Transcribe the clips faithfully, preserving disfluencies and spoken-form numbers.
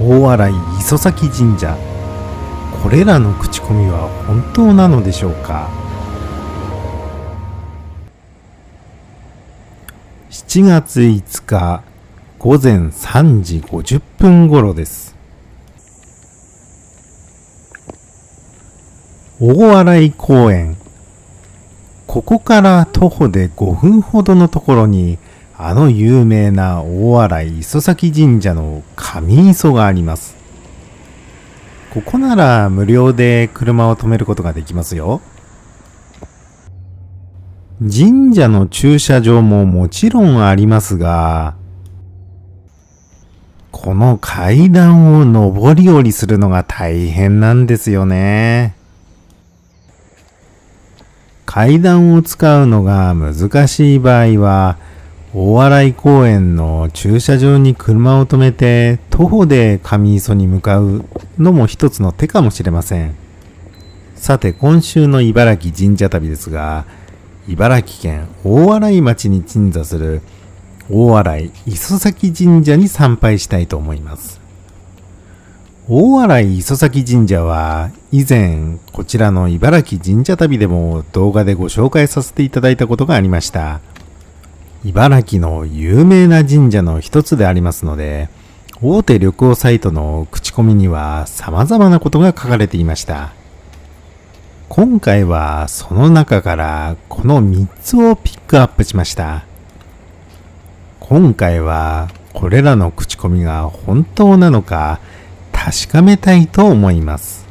大洗磯崎神社、これらの口コミは本当なのでしょうか。しちがついつか午前さんじごじゅっぷん頃です。大洗公園、ここから徒歩でごふんほどのところにあの有名な大洗磯崎神社の神磯があります。ここなら無料で車を止めることができますよ。神社の駐車場ももちろんありますが、この階段を上り下りするのが大変なんですよね。階段を使うのが難しい場合は、大洗公園の駐車場に車を止めて徒歩で上磯に向かうのも一つの手かもしれません。さて、今週の茨城神社旅ですが、茨城県大洗町に鎮座する大洗磯崎神社に参拝したいと思います。大洗磯崎神社は以前こちらの茨城神社旅でも動画でご紹介させていただいたことがありました。茨城の有名な神社の一つでありますので、大手旅行サイトの口コミには様々なことが書かれていました。今回はその中からこのみっつをピックアップしました。今回はこれらの口コミが本当なのか確かめたいと思います。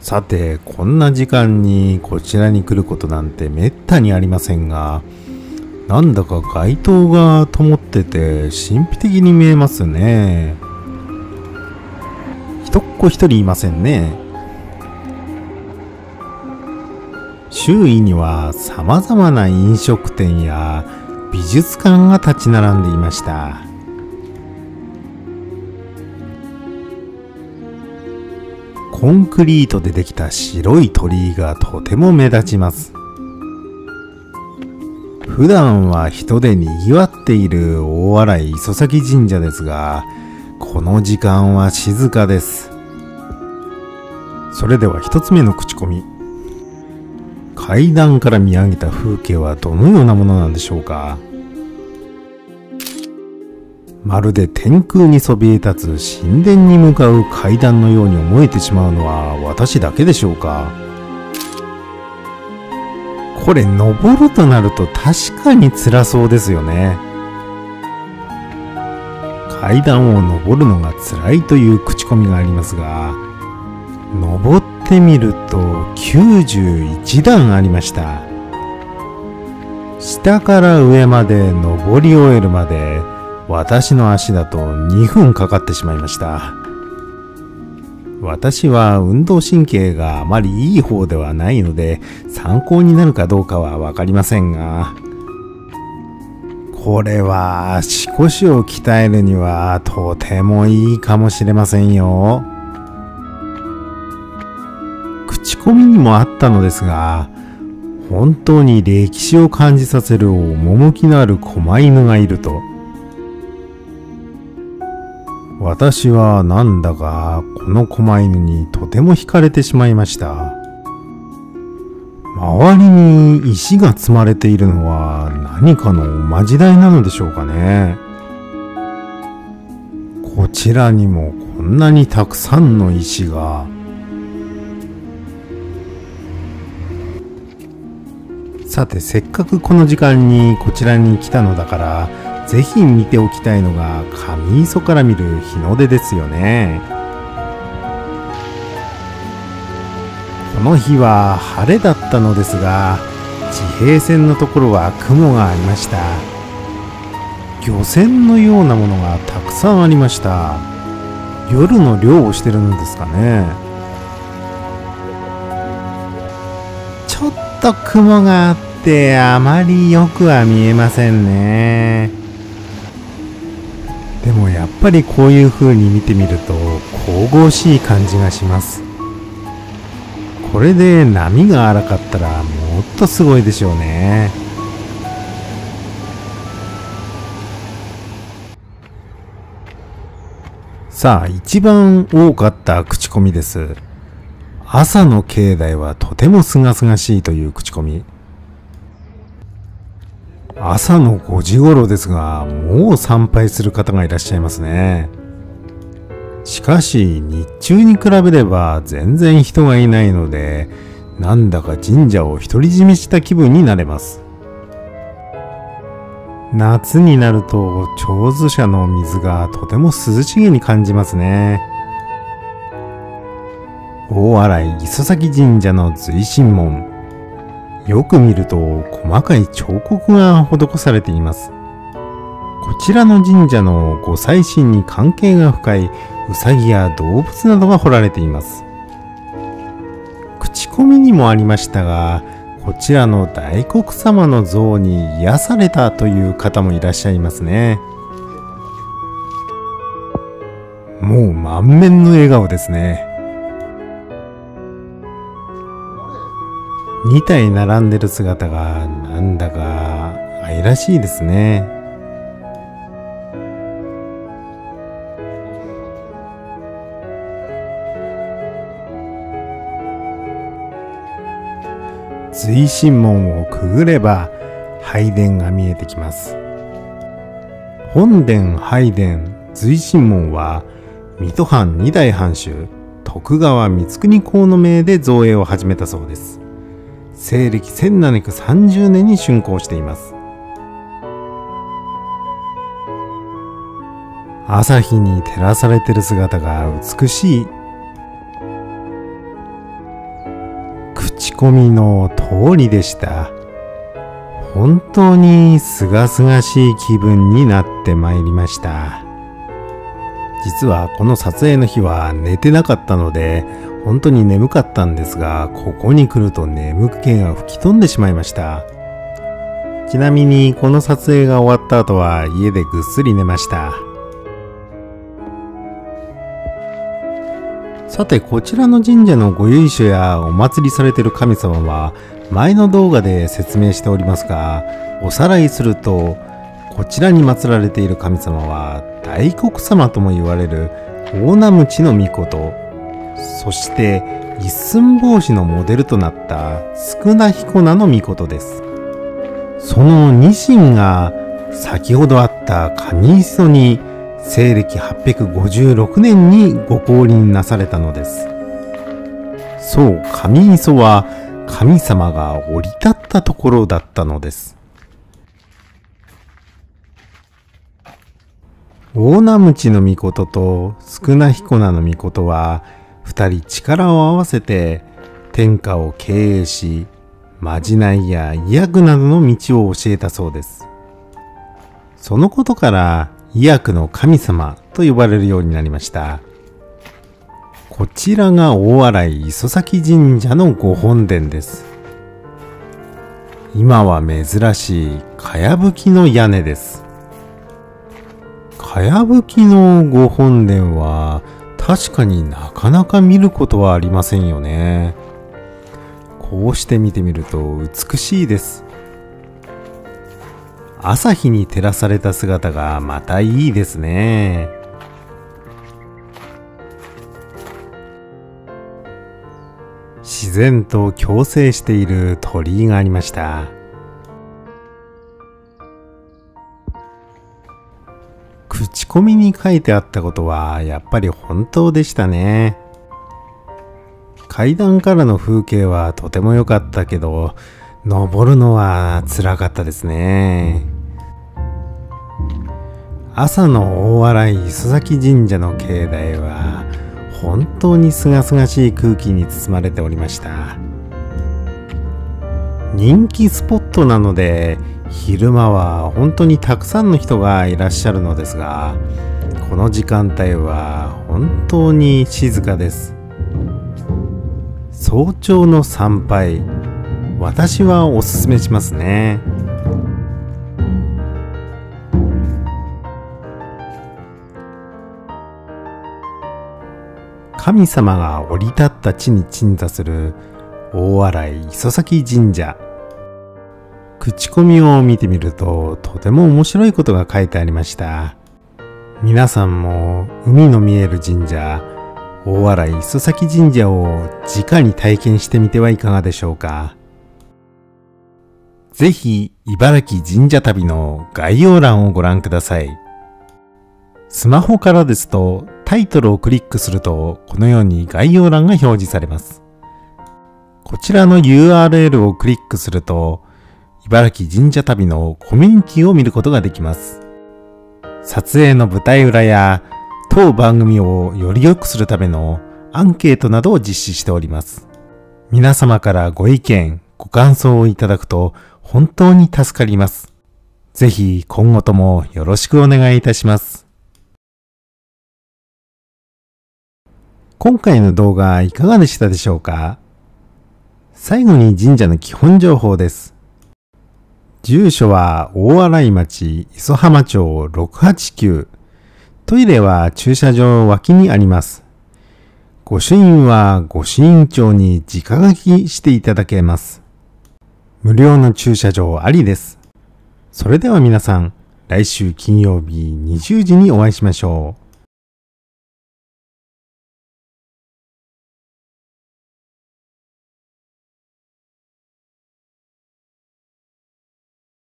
さて、こんな時間にこちらに来ることなんてめったにありませんが、なんだか街灯が灯ってて神秘的に見えますね。人っ子一人いませんね。周囲にはさまざまな飲食店や美術館が立ち並んでいました。コンクリートでできた白い鳥居がとても目立ちます。普段は人でにぎわっている大洗磯崎神社ですが、この時間は静かです。それではひとつめの口コミ、階段から見上げた風景はどのようなものなんでしょうか。まるで天空にそびえ立つ神殿に向かう階段のように思えてしまうのは私だけでしょうか。これ登るとなると確かに辛そうですよね。階段を登るのが辛いという口コミがありますが、登ってみるときゅうじゅういちだんありました。下から上まで登り終えるまで私の足だとにふんかかってしまいました。私は運動神経があまりいい方ではないので、参考になるかどうかは分かりませんが、これは足腰を鍛えるにはとてもいいかもしれませんよ。口コミにもあったのですが、本当に歴史を感じさせる趣のある狛犬がいると。私はなんだかこの狛犬にとても惹かれてしまいました。周りに石が積まれているのは何かのおまじないなのでしょうかね。こちらにもこんなにたくさんの石が。さて、せっかくこの時間にこちらに来たのだから、ぜひ見ておきたいのが上磯から見る日の出ですよね。この日は晴れだったのですが、地平線のところは雲がありました。漁船のようなものがたくさんありました。夜の漁をしてるんですかね。ちょっと雲があってあまりよくは見えませんね。でもやっぱりこういう風に見てみると神々しい感じがします。これで波が荒かったらもっとすごいでしょうね。さあ、一番多かった口コミです。朝の境内はとても清々しいという口コミ。朝のごじ頃ですが、もう参拝する方がいらっしゃいますね。しかし、日中に比べれば全然人がいないので、なんだか神社を独り占めした気分になれます。夏になると、手水舎の水がとても涼しげに感じますね。大洗磯崎神社の随神門。よく見ると細かい彫刻が施されています。こちらの神社のご祭神に関係が深いウサギや動物などが彫られています。口コミにもありましたが、こちらの大黒様の像に癒されたという方もいらっしゃいますね。もう満面の笑顔ですね。に体並んでる姿がなんだか愛らしいですね。随神門をくぐれば拝殿が見えてきます。本殿、拝殿、随神門は水戸藩に代藩主徳川光圀公の命で造営を始めたそうです。西暦せんななひゃくさんじゅうねんに竣工しています。朝日に照らされている姿が美しい。口コミの通りでした。本当にすがすがしい気分になってまいりました。実はこの撮影の日は寝てなかったので本当に眠かったんですが、ここに来ると眠気が吹き飛んでしまいました。ちなみにこの撮影が終わった後は家でぐっすり寝ました。さて、こちらの神社のご由緒やお祭りされている神様は前の動画で説明しておりますが、おさらいするとこちらに祀られている神様は大黒様とも言われる大名持の御事、そして一寸法師のモデルとなった宿儺彦名の御事です。そのに神が先ほどあった上磯に西暦はっぴゃくごじゅうろくねんにご降臨なされたのです。そう、上磯は神様が降り立ったところだったのです。大名持の御事と宿儺彦名の御事は二人力を合わせて天下を経営し、まじないや医薬などの道を教えたそうです。そのことから医薬の神様と呼ばれるようになりました。こちらが大洗磯崎神社のご本殿です。今は珍しいかやぶきの屋根です。かやぶきのご本殿は確かになかなか見ることはありませんよね。こうして見てみると美しいです。朝日に照らされた姿がまたいいですね。自然と共生している鳥居がありました。口コミに書いてあったことはやっぱり本当でしたね。階段からの風景はとても良かったけど、登るのは辛かったですね。朝の大洗磯崎神社の境内は本当に清々しい空気に包まれておりました。人気スポットなので昼間は本当にたくさんの人がいらっしゃるのですが、この時間帯は本当に静かです。早朝の参拝、私はおすすめしますね。神様が降り立った地に鎮座する大洗磯崎神社、口コミを見てみるととても面白いことが書いてありました。皆さんも海の見える神社、大洗磯前神社を直に体験してみてはいかがでしょうか。ぜひ茨城神社旅の概要欄をご覧ください。スマホからですとタイトルをクリックするとこのように概要欄が表示されます。こちらの ユーアールエル をクリックすると茨城神社旅のコミュニティを見ることができます。撮影の舞台裏や当番組をより良くするためのアンケートなどを実施しております。皆様からご意見、ご感想をいただくと本当に助かります。ぜひ今後ともよろしくお願いいたします。今回の動画いかがでしたでしょうか？最後に神社の基本情報です。住所は大洗町磯浜町ろくはちきゅう。トイレは駐車場脇にあります。御朱印は御朱印帳に直書きしていただけます。無料の駐車場ありです。それでは皆さん、来週金曜日にじゅうじにお会いしましょう。